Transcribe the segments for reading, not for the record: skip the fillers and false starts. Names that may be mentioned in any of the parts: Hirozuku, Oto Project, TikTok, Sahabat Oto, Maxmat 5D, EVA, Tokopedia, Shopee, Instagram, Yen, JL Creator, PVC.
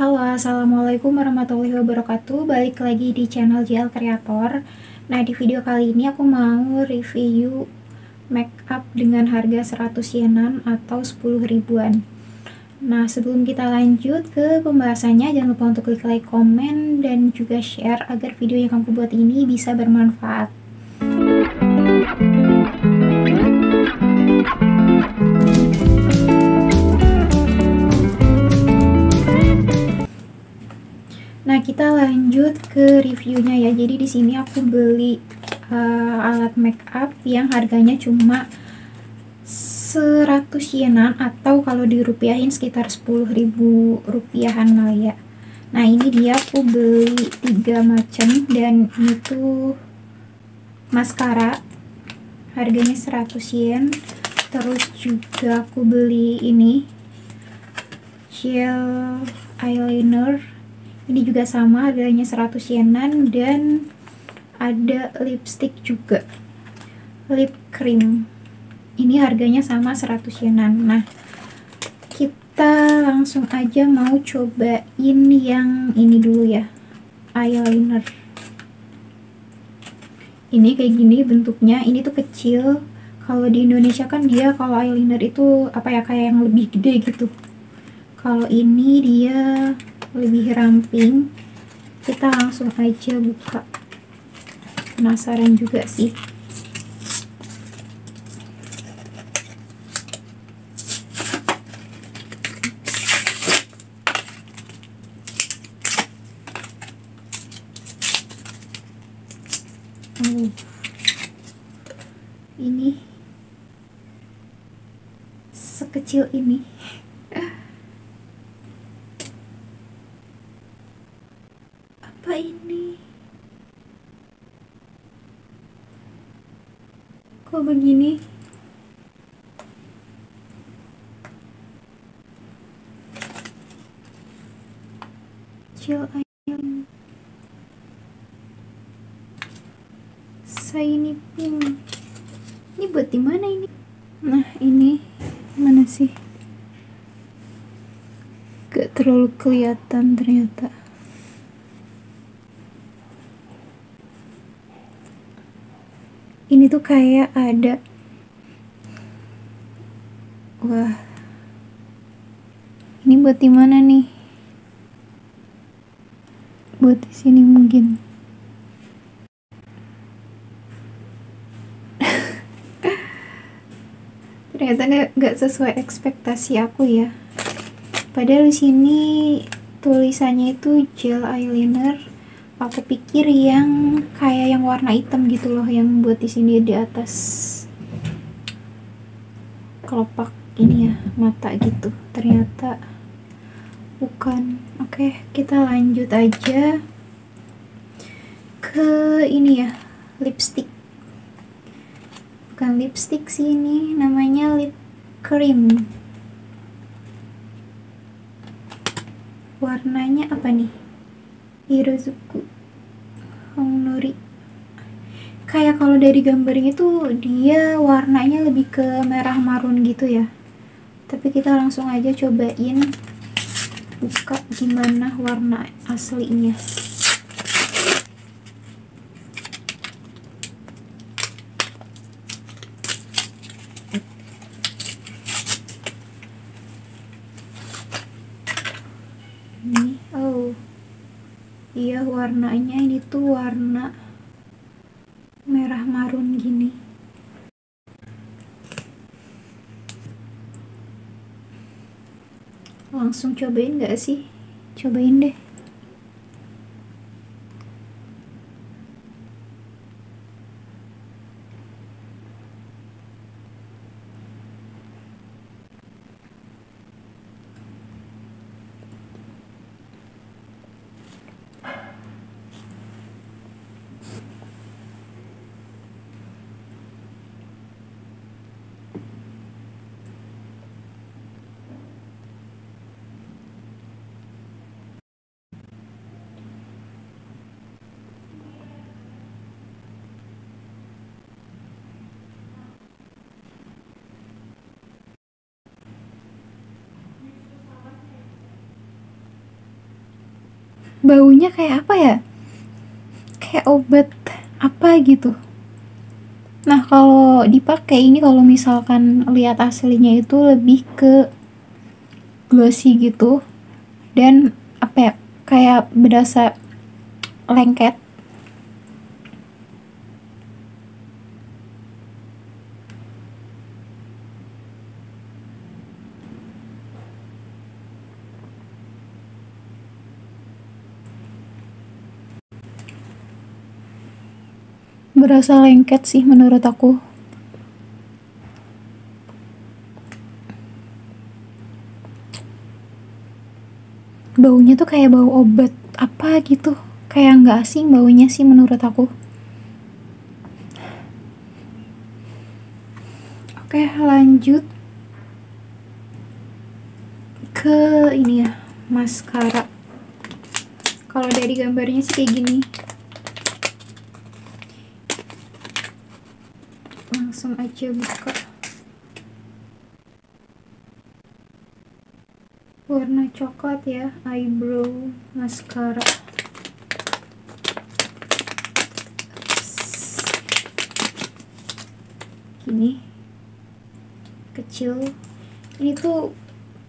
Halo, assalamualaikum warahmatullahi wabarakatuh. Balik lagi di channel JL Creator. Nah, di video kali ini aku mau review makeup dengan harga 100 yenan atau 10 ribuan. Nah, sebelum kita lanjut ke pembahasannya, jangan lupa untuk klik like, komen, dan juga share agar video yang kamu buat ini bisa bermanfaat. Nah, kita lanjut ke reviewnya ya. Jadi di sini aku beli alat makeup yang harganya cuma 100 yenan atau kalau dirupiahin sekitar 10 ribu rupiahan lah ya. Nah, ini dia, aku beli 3 macam dan itu maskara harganya 100 yen. Terus juga aku beli ini gel eyeliner, ini juga sama harganya 100 yenan, dan ada lipstick juga, lip cream, ini harganya sama 100 yenan. Nah, kita langsung aja mau cobain yang ini dulu ya, eyeliner. Ini kayak gini bentuknya, ini tuh kecil. Kalau di Indonesia kan dia kalau eyeliner itu apa ya, kayak yang lebih gede gitu. Kalau ini dia lebih ramping. Kita langsung aja buka, penasaran juga sih. Ini sekecil ini. Kok begini? Kecil ayam. Shiny pink. Ini buat di mana ini? Nah, ini mana sih? Gak terlalu kelihatan ternyata. Ini tuh kayak ada, wah, ini buat di mana nih? Buat di sini mungkin. Ternyata nggak sesuai ekspektasi aku ya. Padahal di sini tulisannya itu gel eyeliner. Aku pikir yang kayak yang warna hitam gitu loh, yang buat di sini di atas kelopak ini ya, mata gitu. Ternyata bukan. Oke, kita lanjut aja ke ini ya, lipstick. Bukan lipstick sih ini, namanya lip cream. Warnanya apa nih? Hirozuku Hongnori. Kayak kalau dari gambarnya tuh dia warnanya lebih ke merah marun gitu ya. Tapi kita langsung aja cobain, buka gimana warna aslinya. Ini, oh iya, warnanya ini tuh warna merah marun gini. Langsung cobain gak sih? Cobain deh. baunya kayak apa ya, kayak obat apa gitu. Nah kalau dipakai ini, kalau misalkan lihat aslinya itu lebih ke glossy gitu, dan apa ya, kayak berasa lengket. Berasa lengket sih menurut aku. Baunya tuh kayak bau obat apa gitu, kayak nggak asing baunya sih menurut aku. Oke, lanjut ke ini ya, maskara. Kalau dari gambarnya sih kayak gini. Langsung aja buka. Warna coklat ya, eyebrow mascara. Gini. Kecil. Ini tuh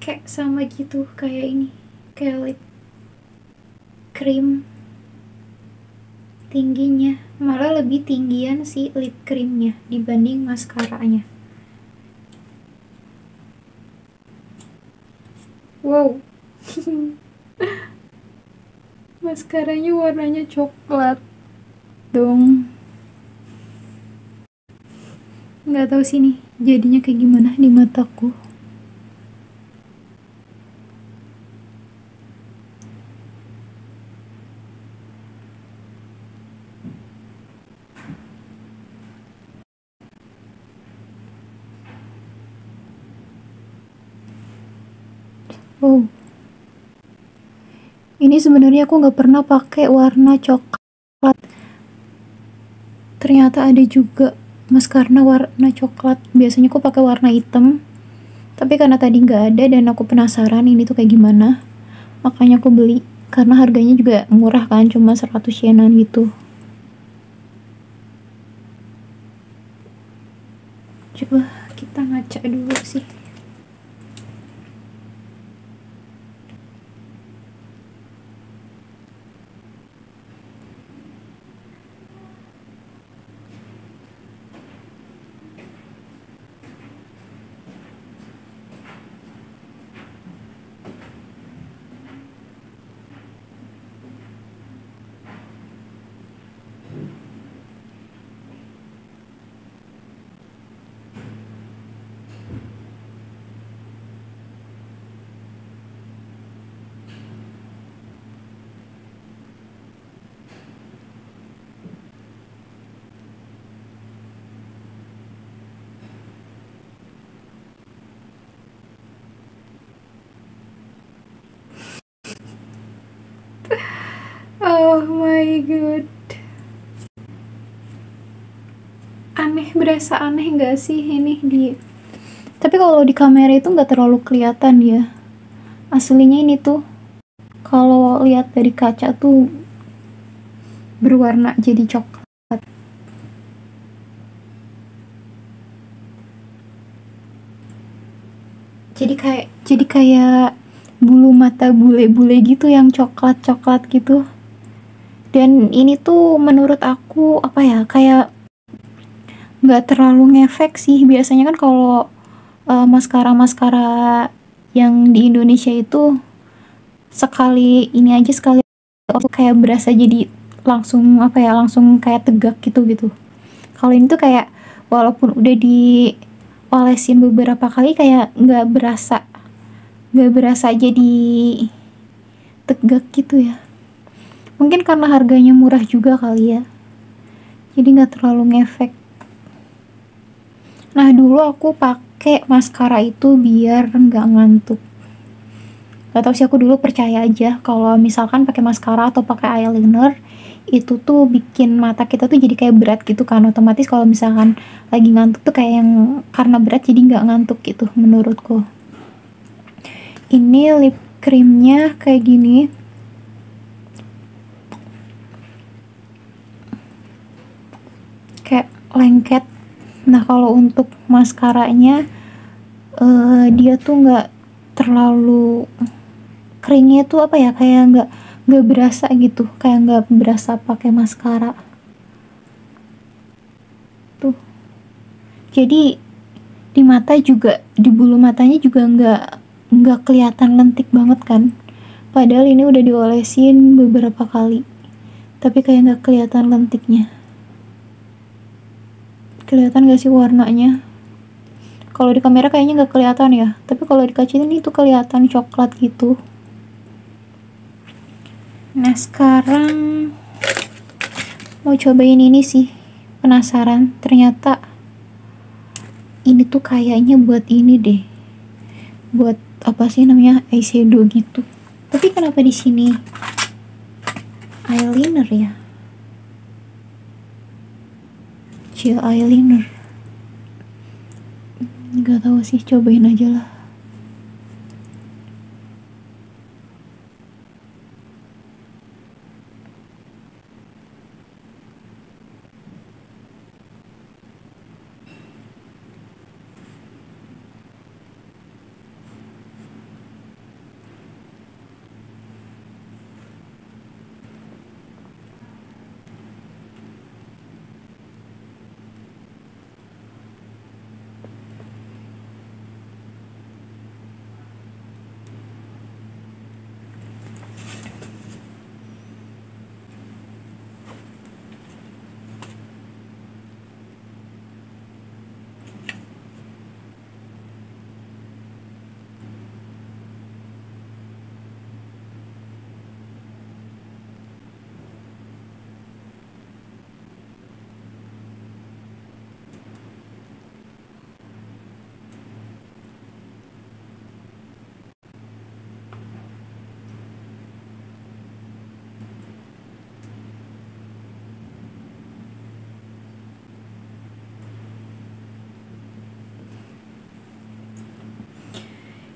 kayak sama gitu kayak ini, kayak lip cream. Tingginya malah lebih tinggian sih lip creamnya dibanding maskaranya. Wow. Maskaranya warnanya coklat dong. Nggak tahu sih nih jadinya kayak gimana di mataku. Oh, ini sebenarnya aku nggak pernah pakai warna coklat. Ternyata ada juga mascara warna coklat. Biasanya aku pakai warna hitam, tapi karena tadi nggak ada dan aku penasaran ini tuh kayak gimana, makanya aku beli. Karena harganya juga murah kan, cuma 100 yenan gitu. Coba kita ngaca dulu sih. Oh my god, aneh, berasa aneh nggak sih ini di, tapi kalau di kamera itu nggak terlalu kelihatan ya aslinya. Ini tuh kalau lihat dari kaca tuh berwarna jadi coklat. Jadi kayak bulu mata bule-bule gitu yang coklat-coklat gitu. Dan ini tuh menurut aku apa ya, kayak nggak terlalu ngefek sih. Biasanya kan kalau maskara-maskara yang di Indonesia itu sekali ini aja, sekali kayak berasa jadi langsung apa ya, langsung kayak tegak gitu. Kalau ini tuh kayak walaupun udah diolesin beberapa kali kayak nggak berasa jadi tegak gitu ya. Mungkin karena harganya murah juga kali ya, jadi nggak terlalu ngefek. Nah dulu aku pakai maskara itu biar nggak ngantuk. Gak tau sih, aku dulu percaya aja kalau misalkan pakai maskara atau pakai eyeliner itu tuh bikin mata kita tuh jadi kayak berat gitu kan. Otomatis kalau misalkan lagi ngantuk tuh kayak yang karena berat jadi nggak ngantuk gitu menurutku. Ini lip creamnya kayak gini. lengket. Nah kalau untuk maskaranya dia tuh nggak terlalu keringnya tuh apa ya, kayak nggak berasa gitu, kayak nggak berasa pakai maskara tuh. Jadi di mata juga, di bulu matanya juga nggak kelihatan lentik banget kan, padahal ini udah diolesin beberapa kali, tapi kayak nggak kelihatan lentiknya. Kelihatan gak sih warnanya? Kalau di kamera kayaknya nggak kelihatan ya, tapi kalau di kaca ini tuh kelihatan coklat gitu. Nah sekarang mau cobain ini sih, penasaran. Ternyata ini tuh kayaknya buat ini deh, buat apa sih namanya, eyeshadow gitu. Tapi kenapa di sini eyeliner ya? Gel eyeliner, nggak tahu sih, cobain aja lah.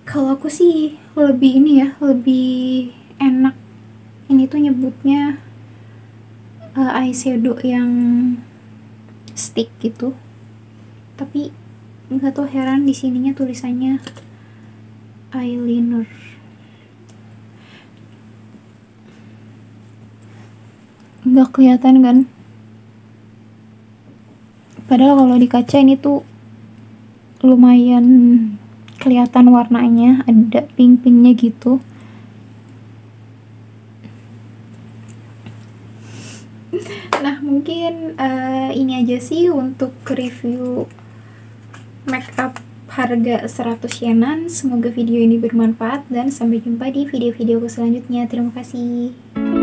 Kalau aku sih lebih ini ya, lebih enak ini tuh nyebutnya eyeshadow yang stick gitu, tapi nggak tau heran di sininya tulisannya eyeliner. Nggak kelihatan kan, padahal kalau di kaca ini tuh lumayan kelihatan warnanya, ada pink-pinknya gitu. Nah mungkin ini aja sih untuk review makeup harga 100 yenan. Semoga video ini bermanfaat dan sampai jumpa di video-video selanjutnya. Terima kasih.